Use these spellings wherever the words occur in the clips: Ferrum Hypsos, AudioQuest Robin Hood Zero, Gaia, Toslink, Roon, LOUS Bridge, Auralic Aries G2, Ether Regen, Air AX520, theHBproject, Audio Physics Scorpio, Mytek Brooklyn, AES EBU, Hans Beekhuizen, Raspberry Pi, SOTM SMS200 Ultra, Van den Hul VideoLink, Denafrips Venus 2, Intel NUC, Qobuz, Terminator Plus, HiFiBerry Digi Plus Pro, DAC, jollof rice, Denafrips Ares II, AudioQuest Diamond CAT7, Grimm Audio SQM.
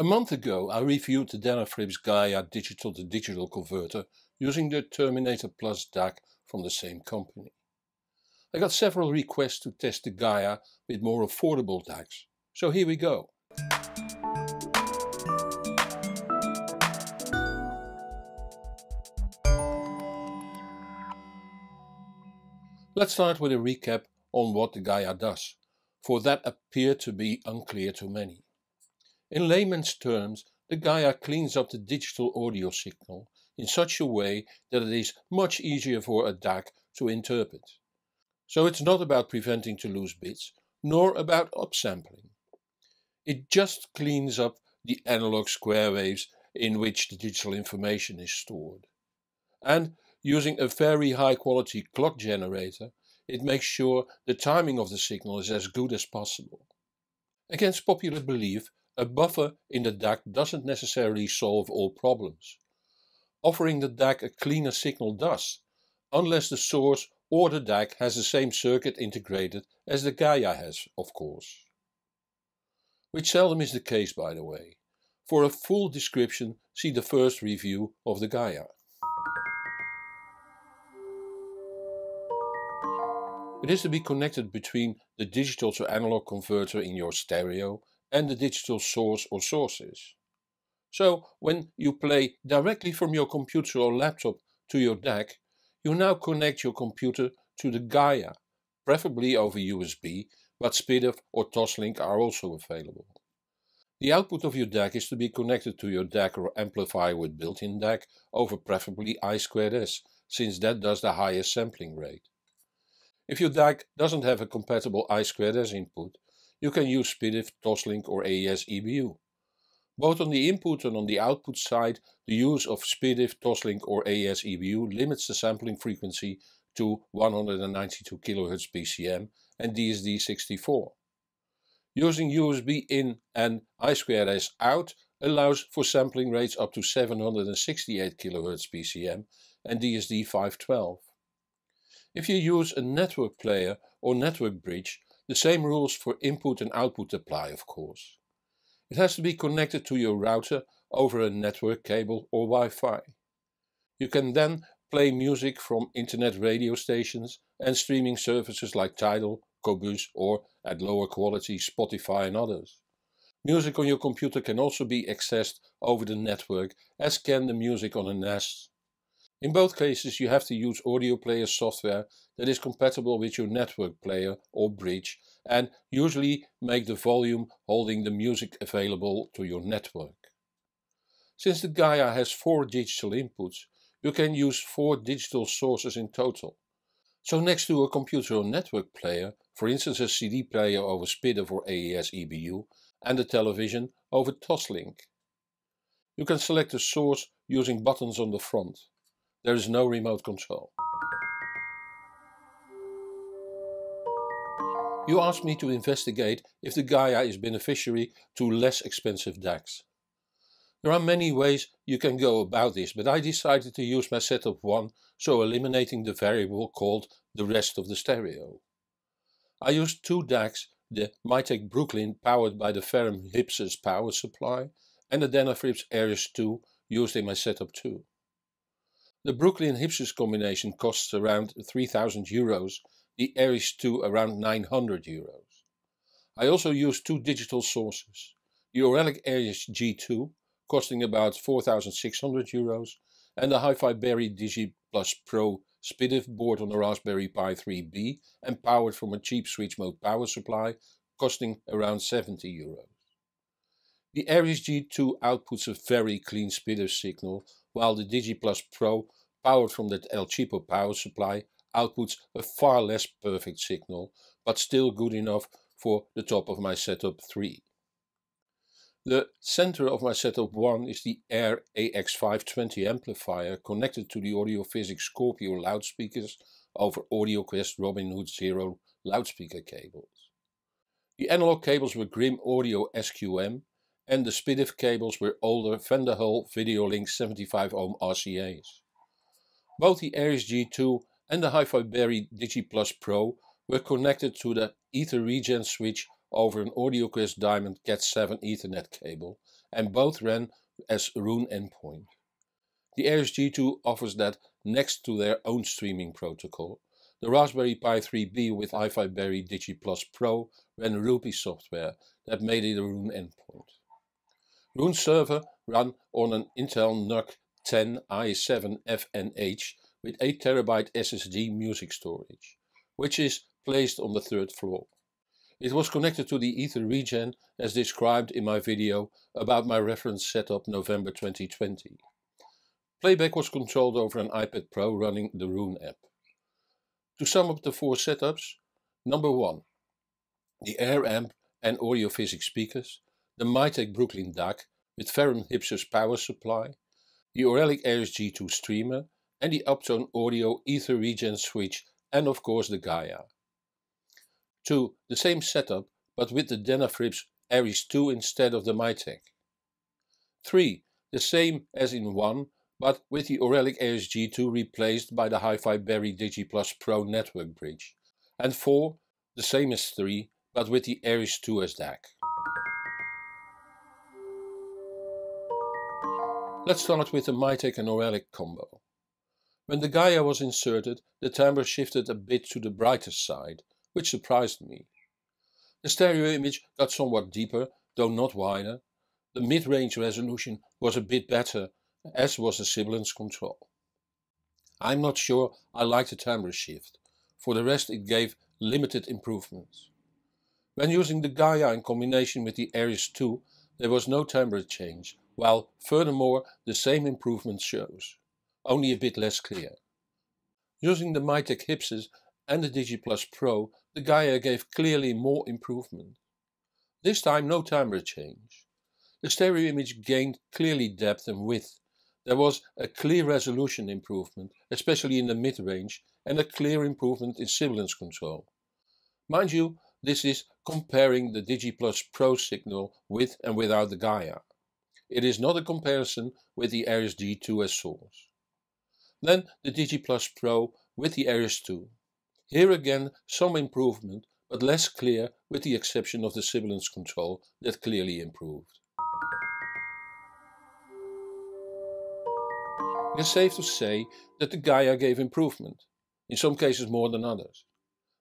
A month ago I reviewed the Denafrips Gaia digital to digital converter using the Terminator Plus DAC from the same company. I got several requests to test the Gaia with more affordable DACs, so here we go. Let's start with a recap on what the Gaia does, for that appeared to be unclear to many. In layman's terms, the Gaia cleans up the digital audio signal in such a way that it is much easier for a DAC to interpret. So it's not about preventing to lose bits, nor about upsampling. It just cleans up the analog square waves in which the digital information is stored. And using a very high quality clock generator, it makes sure the timing of the signal is as good as possible. Against popular belief, a buffer in the DAC doesn't necessarily solve all problems. Offering the DAC a cleaner signal does, unless the source or the DAC has the same circuit integrated as the Gaia has, of course. Which seldom is the case, by the way. For a full description, see the first review of the Gaia. It is to be connected between the digital to analog converter in your stereo and the digital source or sources. So when you play directly from your computer or laptop to your DAC, you now connect your computer to the Gaia, preferably over USB, but SPDIF or Toslink are also available. The output of your DAC is to be connected to your DAC or amplifier with built-in DAC over preferably I2S, since that does the highest sampling rate. If your DAC doesn't have a compatible I2S input, you can use SPDIF, Toslink or AES EBU. Both on the input and on the output side, the use of SPDIF, Toslink or AES EBU limits the sampling frequency to 192 kHz PCM and DSD64. Using USB in and I2S out allows for sampling rates up to 768 kHz PCM and DSD512. If you use a network player or network bridge, the same rules for input and output apply, of course. It has to be connected to your router over a network cable or Wi-Fi. You can then play music from internet radio stations and streaming services like Tidal, Qobuz or, at lower quality, Spotify and others. Music on your computer can also be accessed over the network, as can the music on a NAS. In both cases you have to use audio player software that is compatible with your network player or bridge, and usually make the volume holding the music available to your network. Since the Gaia has 4 digital inputs, you can use 4 digital sources in total. So next to a computer or network player, for instance a CD player over SPDIF or AES EBU, and a television over Toslink. You can select a source using buttons on the front. There is no remote control. You asked me to investigate if the Gaia is beneficiary to less expensive DACs. There are many ways you can go about this, but I decided to use my setup 1, so eliminating the variable called the rest of the stereo. I used 2 DACs, the Mytek Brooklyn powered by the Ferrum Hypsos power supply and the Denafrips Ares II used in my setup 2. The Brooklyn Hypsos combination costs around €3,000, the Ares II around €900. I also used 2 digital sources, the Auralic Aries G2 costing about €4,600 and the HiFiBerry Digi Plus Pro SPDIF board on the Raspberry Pi 3B and powered from a cheap switch mode power supply costing around €70. The Aries G2 outputs a very clean SPDIF signal, while the Digi Plus Pro, powered from that El Cheapo power supply, outputs a far less perfect signal, but still good enough for the top of my setup 3. The center of my setup 1 is the Air AX520 amplifier connected to the Audio Physics Scorpio loudspeakers over AudioQuest Robin Hood Zero loudspeaker cables. The analog cables were Grimm Audio SQM and the SPDIF cables were older Van den Hul VideoLink 75 ohm RCA's. Both the Ares G2 and the HiFiBerry Digi Plus Pro were connected to the Ether Regen switch over an AudioQuest Diamond CAT7 Ethernet cable and both ran as Roon endpoint. The Aries G2 offers that next to their own streaming protocol. The Raspberry Pi 3B with HiFiBerry Digi Plus Pro ran Ruby software that made it a Roon endpoint. Roon server ran on an Intel NUC 10 i7 FNH with 8 TB SSD music storage, which is placed on the third floor. It was connected to the Ether Regen as described in my video about my reference setup November 2020. Playback was controlled over an iPad Pro running the Roon app. To sum up the four setups: number 1, the Air amp and Audio Physics speakers, the Mytek Brooklyn DAC with Ferrum Hypsos power supply, the Auralic Aries G2 streamer and the Uptone Audio Ether Regen switch and of course the Gaia. 2. The same setup but with the Denafrips Ares II instead of the Mytek. 3. The same as in 1 but with the Auralic Aries G2 replaced by the HiFiBerry Digi Plus Pro network bridge. And 4. The same as 3 but with the Ares II as DAC. Let's start with the Mytek and Auralic combo. When the Gaia was inserted, the timbre shifted a bit to the brighter side, which surprised me. The stereo image got somewhat deeper, though not wider. The mid-range resolution was a bit better, as was the sibilance control. I'm not sure I liked the timbre shift. For the rest it gave limited improvements. When using the Gaia in combination with the Ares II, there was no timbre change, while furthermore the same improvement shows, only a bit less clear. Using the Mytek Hypsos and the Digi Plus Pro, the Gaia gave clearly more improvement. This time no timbre change. The stereo image gained clearly depth and width. There was a clear resolution improvement, especially in the mid-range, and a clear improvement in sibilance control. Mind you, this is comparing the Digi Plus Pro signal with and without the Gaia. It is not a comparison with the Aries G2 as source. Then the Digi Plus Pro with the Ares II. Here again some improvement, but less clear, with the exception of the sibilance control that clearly improved. It is safe to say that the Gaia gave improvement, in some cases more than others.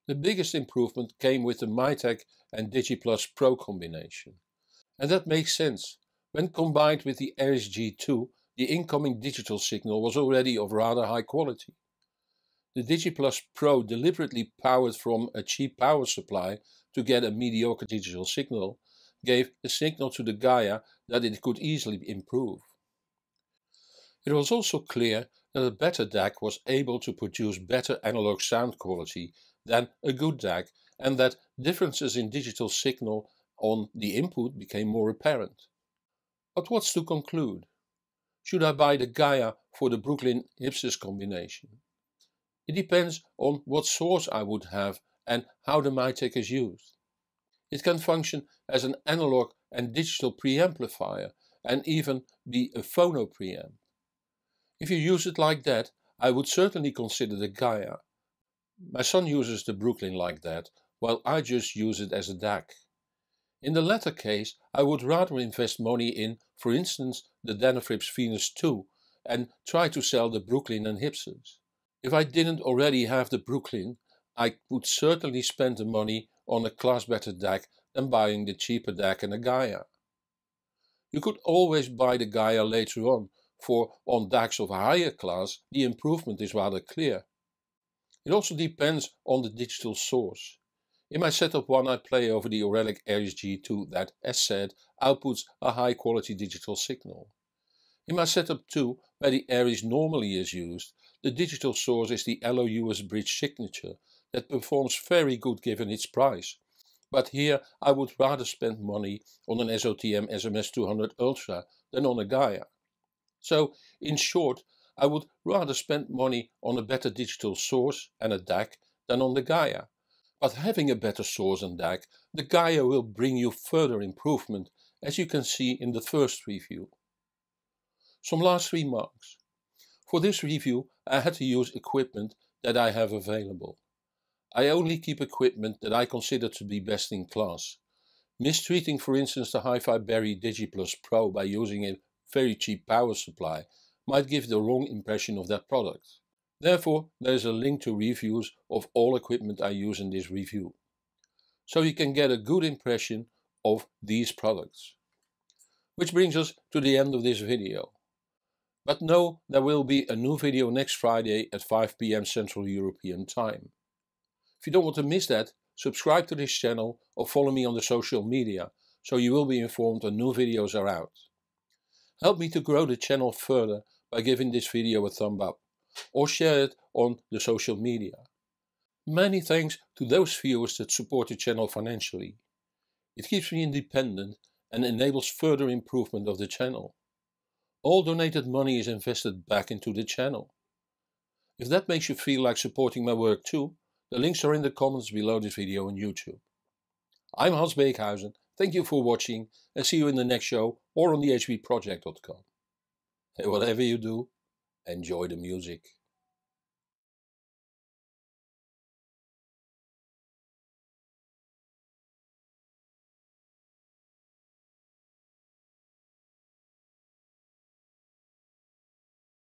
The biggest improvement came with the Mytek and Digi Plus Pro combination. And that makes sense. When combined with the Aries G2, the incoming digital signal was already of rather high quality. The Digi Plus Pro deliberately powered from a cheap power supply to get a mediocre digital signal, gave a signal to the Gaia that it could easily improve. It was also clear that a better DAC was able to produce better analog sound quality than a good DAC, and that differences in digital signal on the input became more apparent. But what's to conclude? Should I buy the Gaia for the Brooklyn Hypsos combination? It depends on what source I would have and how the Mytek is used. It can function as an analog and digital preamplifier and even be a phono preamp. If you use it like that, I would certainly consider the Gaia. My son uses the Brooklyn like that, while I just use it as a DAC. In the latter case, I would rather invest money in, for instance, the Denafrips Venus 2 and try to sell the Brooklyn and Hypsos. If I didn't already have the Brooklyn, I would certainly spend the money on a class better DAC than buying the cheaper DAC and a Gaia. You could always buy the Gaia later on, for on DACs of a higher class the improvement is rather clear. It also depends on the digital source. In my setup 1 I play over the Auralic Aries G2 that, as said, outputs a high quality digital signal. In my setup 2, where the Aries normally is used, the digital source is the LOUS Bridge signature that performs very good given its price, but here I would rather spend money on an SOTM SMS200 Ultra than on a Gaia. So, in short, I would rather spend money on a better digital source and a DAC than on the Gaia. But having a better source and DAC, the Gaia will bring you further improvement, as you can see in the first review. Some last remarks. For this review I had to use equipment that I have available. I only keep equipment that I consider to be best in class. Mistreating, for instance, the HiFiBerry Digi Plus Pro by using a very cheap power supply might give the wrong impression of that product. Therefore, there is a link to reviews of all equipment I use in this review, so you can get a good impression of these products. Which brings us to the end of this video. But no, there will be a new video next Friday at 5 PM Central European Time. If you don't want to miss that, subscribe to this channel or follow me on the social media, so you will be informed when new videos are out. Help me to grow the channel further by giving this video a thumb up, or share it on the social media. Many thanks to those viewers that support the channel financially. It keeps me independent and enables further improvement of the channel. All donated money is invested back into the channel. If that makes you feel like supporting my work too, the links are in the comments below this video on YouTube. I'm Hans Beekhuizen, thank you for watching and see you in the next show or on thehbproject.com. And whatever you do, enjoy the music.